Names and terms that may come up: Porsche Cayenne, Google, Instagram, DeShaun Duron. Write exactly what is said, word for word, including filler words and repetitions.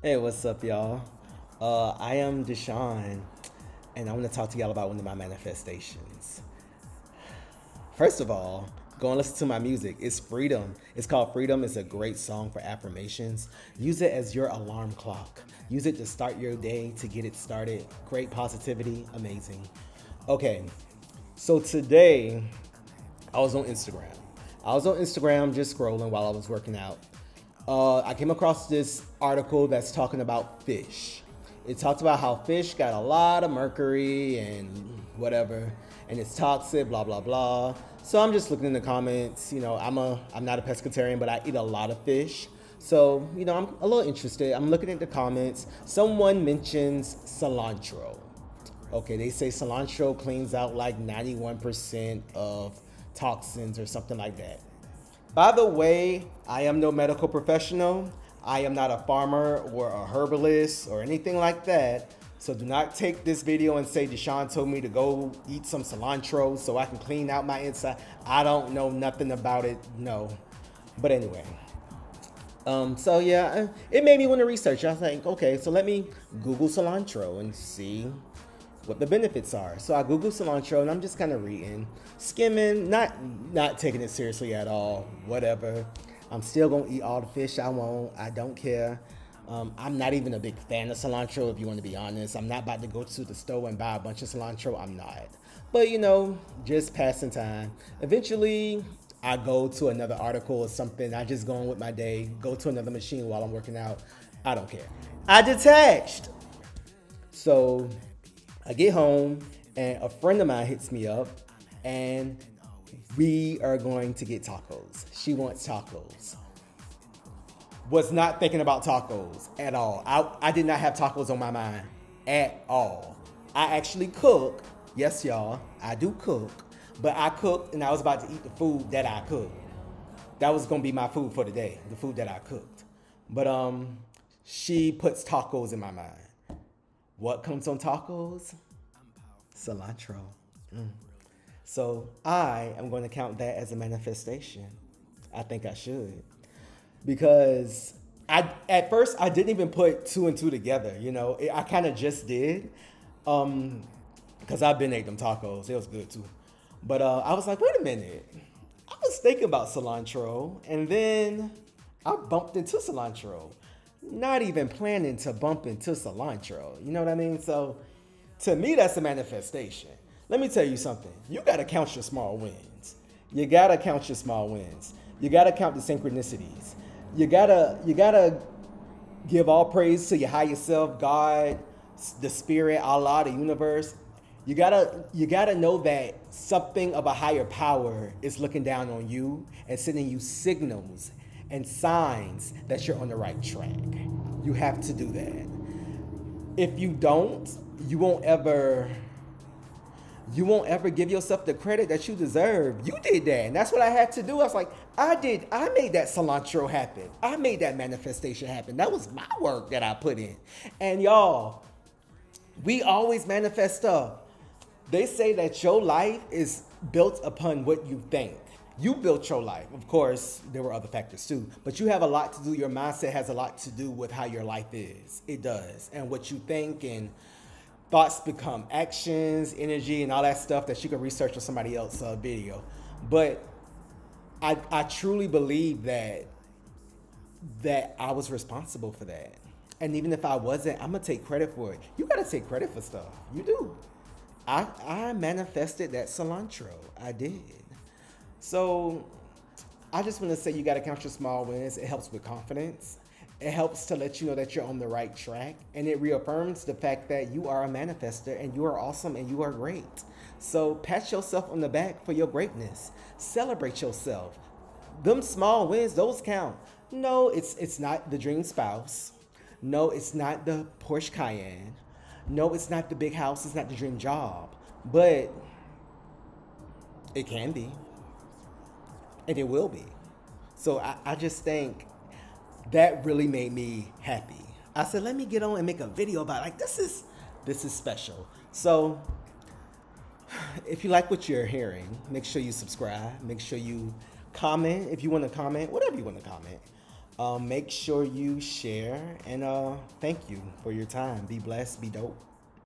Hey, what's up, y'all? Uh, I am DeShaun, and I want to talk to y'all about one of my manifestations. First of all, go and listen to my music. It's Freedom. It's called Freedom. It's a great song for affirmations. Use it as your alarm clock. Use it to start your day, to get it started. Great positivity. Amazing. Okay, so today I was on Instagram. I was on Instagram just scrolling while I was working out. Uh, I came across this article that's talking about fish. It talks about how fish got a lot of mercury and whatever, and it's toxic, blah, blah, blah. So I'm just looking in the comments, you know, I'm a, I'm not a pescatarian, but I eat a lot of fish. So, you know, I'm a little interested. I'm looking at the comments. Someone mentions cilantro. Okay, they say cilantro cleans out like ninety-one percent of toxins or something like that. By the way, I am no medical professional. I am not a farmer or a herbalist or anything like that. So do not take this video and say, DeShaun told me to go eat some cilantro so I can clean out my inside. I don't know nothing about it, no. But anyway, um, so yeah, it made me want to research. I was like, okay, so let me Google cilantro and see what the benefits are. So I Googled cilantro and I'm just kind of reading, skimming, not, not taking it seriously at all, whatever. I'm still gonna eat all the fish I want, I don't care. Um, I'm not even a big fan of cilantro, if you want to be honest. I'm not about to go to the store and buy a bunch of cilantro, I'm not. But you know, just passing time. Eventually, I go to another article or something, I just go on with my day, go to another machine while I'm working out, I don't care. I detached! So, I get home, and a friend of mine hits me up, and we are going to get tacos. She wants tacos. Was not thinking about tacos at all. I, I did not have tacos on my mind at all. I actually cook. Yes, y'all, I do cook. But I cooked and I was about to eat the food that I cooked. That was gonna be my food for the day, the food that I cooked. But um, she puts tacos in my mind. What comes on tacos? Cilantro. Mm. So I am going to count that as a manifestation. I think I should. Because I, at first I didn't even put two and two together, you know, it, I kind of just did, um, cause I've been ate them tacos, it was good too. But uh, I was like, wait a minute, I was thinking about cilantro and then I bumped into cilantro, not even planning to bump into cilantro, you know what I mean? So to me, that's a manifestation. Let me tell you something, you gotta count your small wins. You gotta count your small wins. You gotta count the synchronicities. You gotta, you gotta give all praise to your higher self, God, the spirit, Allah, the universe. You gotta, you gotta know that something of a higher power is looking down on you and sending you signals and signs that you're on the right track. You have to do that. If you don't, you won't ever, you won't ever give yourself the credit that you deserve. You did that, and that's what I had to do. I was like, I did, I made that cilantro happen. I made that manifestation happen. That was my work that I put in. And y'all, we always manifest stuff. They say that your life is built upon what you think. You built your life. Of course, there were other factors too, but you have a lot to do. Your mindset has a lot to do with how your life is. It does, and what you think, and thoughts become actions, energy, and all that stuff that you can research on somebody else's uh, video. But I, I truly believe that, that I was responsible for that. And even if I wasn't, I'm gonna take credit for it. You gotta take credit for stuff, you do. I, I manifested that cilantro, I did. So I just wanna say you gotta count your small wins. It helps with confidence. It helps to let you know that you're on the right track, and it reaffirms the fact that you are a manifester and you are awesome and you are great. So pat yourself on the back for your greatness. Celebrate yourself. Them small wins, those count. No, it's, it's not the dream spouse. No, it's not the Porsche Cayenne. No, it's not the big house. It's not the dream job, but it can be, and it will be. So I, I just think that really made me happy. I said, let me get on and make a video about it. Like, this is, this is special. So if you like what you're hearing, make sure you subscribe, make sure you comment if you want to comment, whatever you want to comment. Um, make sure you share, and uh, thank you for your time. Be blessed, be dope.